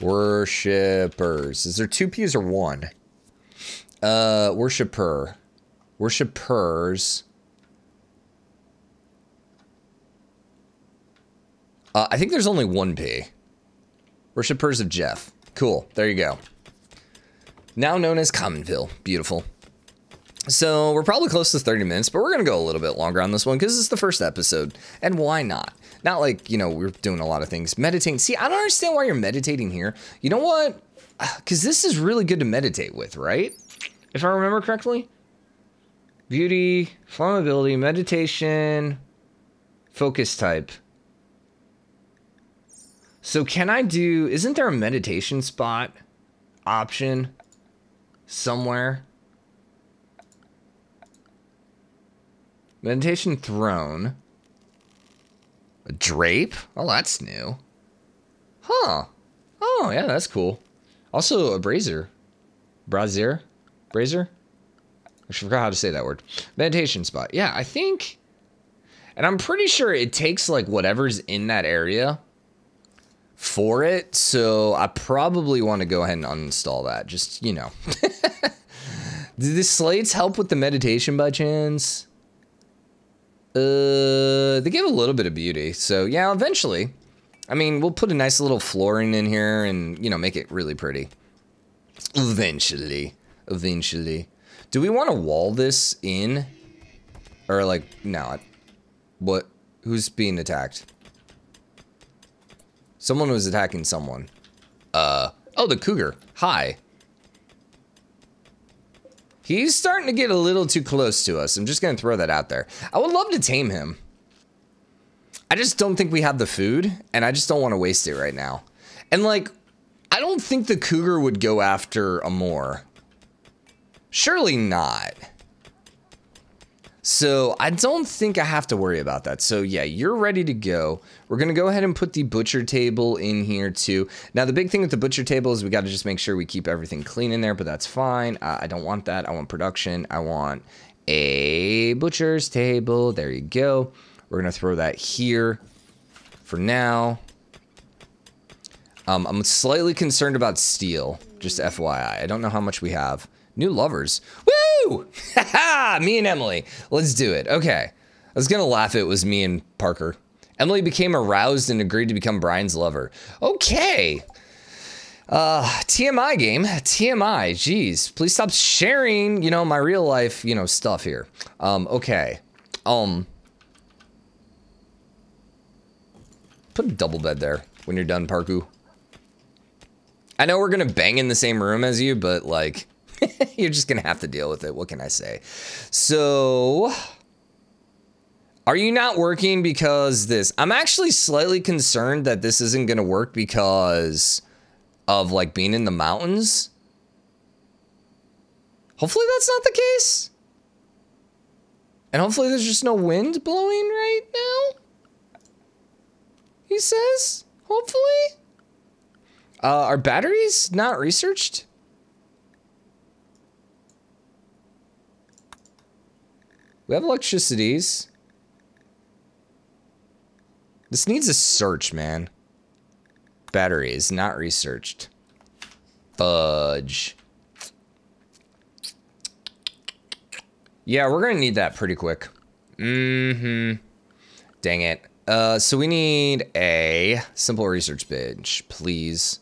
Worshippers. Is there two P's or one? Uh, worshiper, worshippers. Uh, I think there's only one P. Worshippers of Jeff. Cool. There you go. Now known as Commonville. Beautiful. So we're probably close to thirty minutes, but we're going to go a little bit longer on this one because it's the first episode. And why not? Not like, you know, we're doing a lot of things. Meditating. See, I don't understand why you're meditating here. You know what? Because this is really good to meditate with, right? If I remember correctly. Beauty, flammability, meditation, focus type. So can I do... Isn't there a meditation spot option somewhere? Meditation throne. A drape? Oh, that's new. Huh. Oh, yeah, that's cool. Also, a brazier. Brazier? Brazier? I forgot how to say that word. Meditation spot. Yeah, I think... And I'm pretty sure it takes, like, whatever's in that area for it. So I probably want to go ahead and uninstall that. Just, you know. Do the slates help with the meditation by chance? Uh, they give a little bit of beauty, so yeah, eventually. I mean, we'll put a nice little flooring in here and, you know, make it really pretty. Eventually. Eventually. Do we want to wall this in? Or, like, no. What? Who's being attacked? Someone was attacking someone. Uh, oh, the cougar. Hi. He's starting to get a little too close to us. I'm just going to throw that out there. I would love to tame him. I just don't think we have the food, and I just don't want to waste it right now. And, like, I don't think the cougar would go after a moor. Surely not. So, I don't think I have to worry about that. So, yeah, you're ready to go. We're going to go ahead and put the butcher table in here, too. Now, the big thing with the butcher table is we got to just make sure we keep everything clean in there, but that's fine. Uh, I don't want that. I want production. I want a butcher's table. There you go. We're going to throw that here for now. Um, I'm slightly concerned about steel, just F Y I. I don't know how much we have. New lovers. Woo! Haha! Me and Emily. Let's do it. Okay. I was gonna laugh. It was me and Parker. Emily became aroused and agreed to become Brian's lover. Okay. Uh, T M I game. T M I. Jeez. Please stop sharing, you know, my real life, you know, stuff here. Um, okay. Um. Put a double bed there when you're done, Parker. I know we're gonna bang in the same room as you, but like... You're just going to have to deal with it. What can I say? So, are you not working because this? I'm actually slightly concerned that this isn't going to work because of, like, being in the mountains. Hopefully that's not the case. And hopefully there's just no wind blowing right now. He says, hopefully. Uh, are batteries not researched? We have electricities. This needs a search, man. Batteries, not researched. Fudge. Yeah, we're gonna need that pretty quick. Mm-hmm. Dang it. Uh, so we need a simple research bench, please.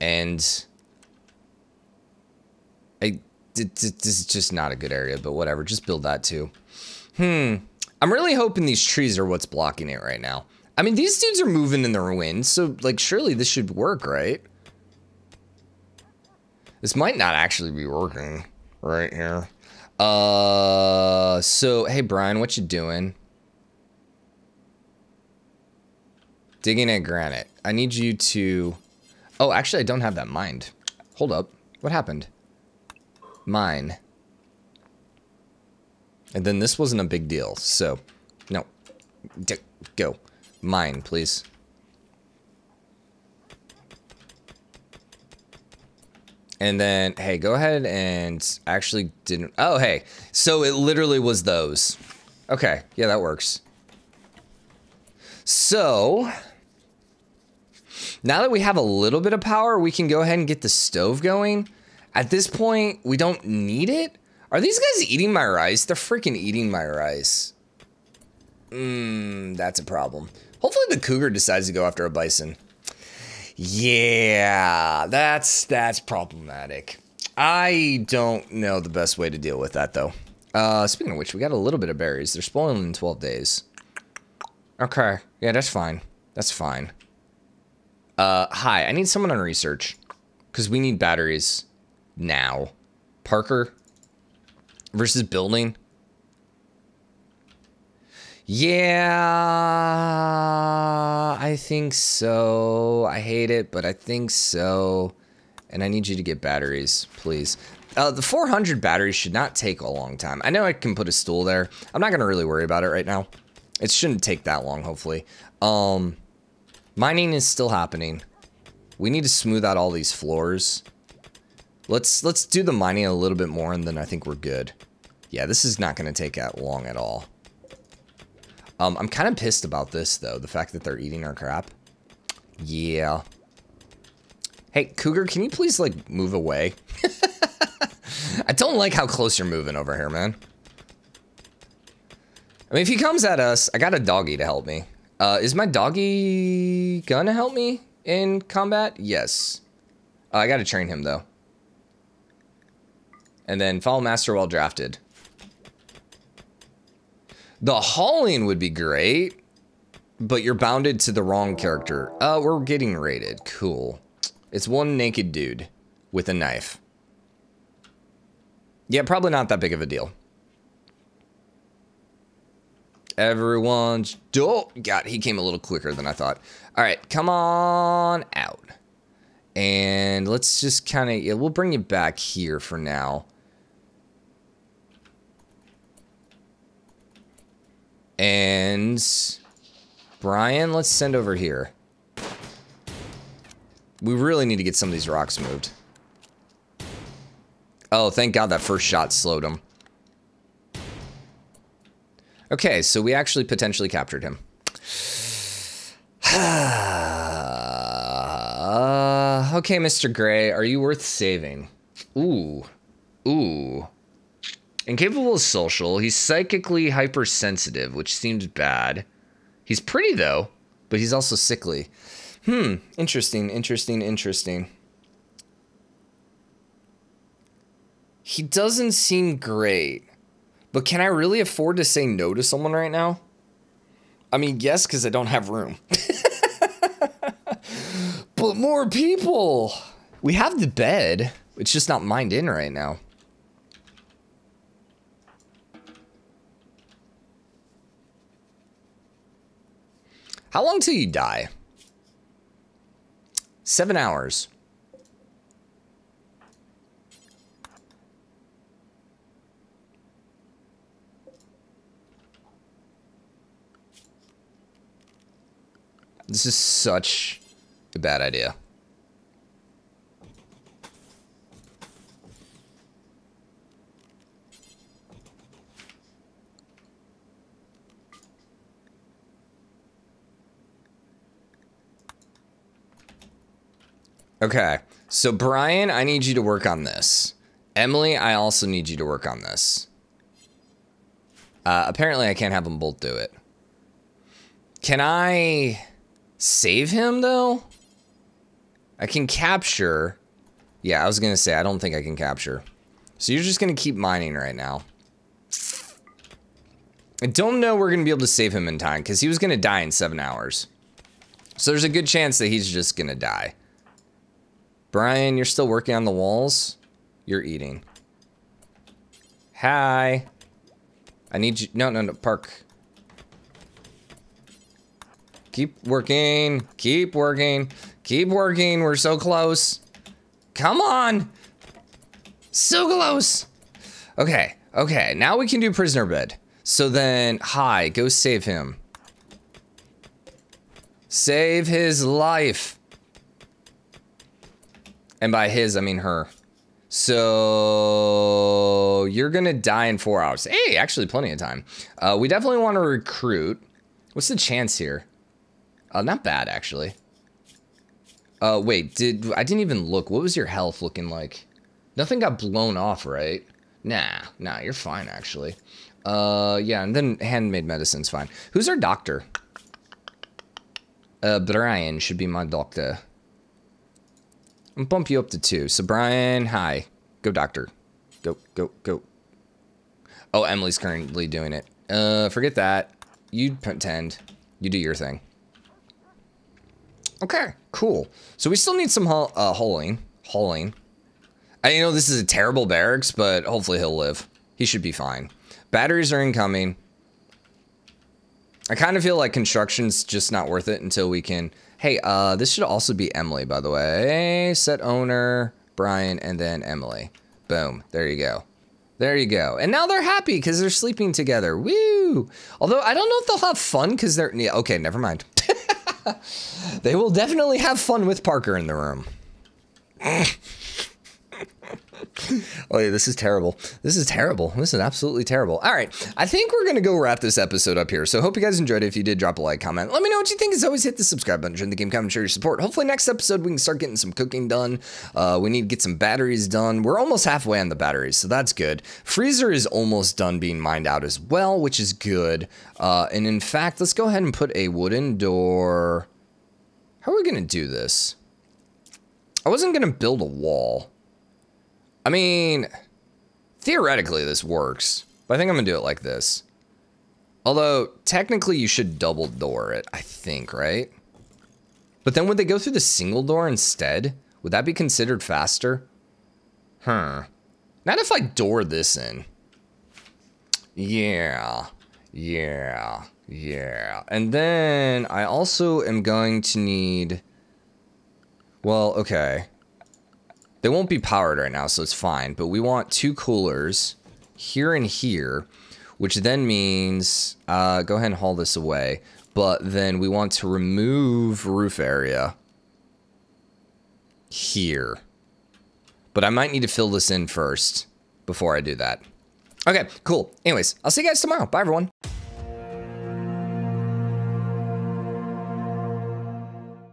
And... I... This is just not a good area, but whatever. Just build that too. Hmm. I'm really hoping these trees are what's blocking it right now. I mean, these dudes are moving in the wind, so, like, surely this should work, right? This might not actually be working right here. Uh, so, hey, Brian, what you doing? Digging at granite. I need you to... Oh, actually, I don't have that mined. Hold up. What happened? Mine. And then this wasn't a big deal, so no. D go. Mine, please. And then, hey, go ahead and actually didn't... Oh, hey. So it literally was those. Okay. Yeah, that works. So... Now that we have a little bit of power, we can go ahead and get the stove going. At this point, we don't need it. Are these guys eating my rice? They're freaking eating my rice. Mmm, that's a problem. Hopefully the cougar decides to go after a bison. Yeah, that's that's problematic. I don't know the best way to deal with that, though. Uh, speaking of which, we got a little bit of berries. They're spoiling in twelve days. Okay. Yeah, that's fine. That's fine. Uh, hi. I need someone on research. Because we need batteries now. Parker versus building. Yeah, I think so. I hate it, but I think so. And I need you to get batteries, please. Uh, the four hundred batteries should not take a long time. I know I can put a stool there. I'm not going to really worry about it right now. It shouldn't take that long, hopefully. Um, mining is still happening. We need to smooth out all these floors. Let's let's do the mining a little bit more, and then I think we're good. Yeah, this is not going to take that long at all. Um, I'm kind of pissed about this, though. The fact that they're eating our crap. Yeah. Hey, Cougar, can you please, like, move away? I don't like how close you're moving over here, man. I mean, if he comes at us, I got a doggy to help me. Uh, is my doggy gonna help me in combat? Yes. Uh, I gotta train him, though. And then follow master while drafted. The hauling would be great, but you're bounded to the wrong character. Uh, we're getting raided. Cool. It's one naked dude with a knife. Yeah, probably not that big of a deal. Everyone's... Oh, God, he came a little quicker than I thought. All right, come on out. And let's just kind of... Yeah, we'll bring you back here for now. And Brian, let's send over here. We really need to get some of these rocks moved. Oh, thank God that first shot slowed him. Okay, so we actually potentially captured him. uh, okay, Mister Gray, are you worth saving? Ooh. Ooh. Incapable of social. He's psychically hypersensitive, which seems bad. He's pretty, though, but he's also sickly. Hmm. Interesting, interesting, interesting. He doesn't seem great. But can I really afford to say no to someone right now? I mean, yes, because I don't have room. But more people. We have the bed. It's just not mined in right now. How long till you die? Seven hours. This is such a bad idea. Okay, so Brian, I need you to work on this. Emily, I also need you to work on this. Uh, apparently, I can't have them both do it. Can I save him, though? I can capture. Yeah, I was going to say, I don't think I can capture. So you're just going to keep mining right now. I don't know we're going to be able to save him in time, because he was going to die in seven hours. So there's a good chance that he's just going to die. Brian, you're still working on the walls? You're eating. Hi. I need you. No, no, no. Park. Keep working. Keep working. Keep working. We're so close. Come on. So close. Okay. Okay. Now we can do prisoner bed. So then, hi. Go save him. Save his life. And by his, I mean her. So you're going to die in four hours. Hey, actually plenty of time. Uh, we definitely want to recruit. What's the chance here? Uh, not bad, actually. Uh, wait, did I didn't even look. What was your health looking like? Nothing got blown off, right? Nah, nah, you're fine, actually. Uh, yeah, and then handmade medicine's fine. Who's our doctor? Uh, Brian should be my doctor. Bump you up to two. So Brian, hi. Go doctor. Go, go, go. Oh, Emily's currently doing it. Uh, forget that. You pretend. You do your thing. Okay, cool. So we still need some haul, uh, hauling. Hauling. I know this is a terrible barracks, but hopefully he'll live. He should be fine. Batteries are incoming. I kind of feel like construction's just not worth it until we can... Hey, uh, this should also be Emily, by the way. Set owner, Brian, and then Emily. Boom. There you go. There you go. And now they're happy because they're sleeping together. Woo! Although, I don't know if they'll have fun because they're... Yeah, okay, never mind. They will definitely have fun with Parker in the room. Oh yeah, this is terrible. This is terrible. This is absolutely terrible. All right, I think we're gonna go wrap this episode up here. So hope you guys enjoyed it. If you did, drop a like, comment. Let me know what you think. As always, hit the subscribe button, join the game, comment, share your support. Hopefully next episode we can start getting some cooking done. Uh, we need to get some batteries done. We're almost halfway on the batteries, so that's good. Freezer is almost done being mined out as well, which is good. Uh, and in fact, let's go ahead and put a wooden door. How are we gonna do this? I wasn't gonna build a wall. I mean, theoretically this works, but I think I'm gonna do it like this. Although technically you should double door it, I think, right? But then would they go through the single door instead? Would that be considered faster? Huh. Not if I door this in. Yeah, yeah, yeah. And then I also am going to need, well, okay. They won't be powered right now, so it's fine. But we want two coolers here and here, which then means, uh, go ahead and haul this away. But then we want to remove roof area here. But I might need to fill this in first before I do that. Okay, cool. Anyways, I'll see you guys tomorrow. Bye, everyone.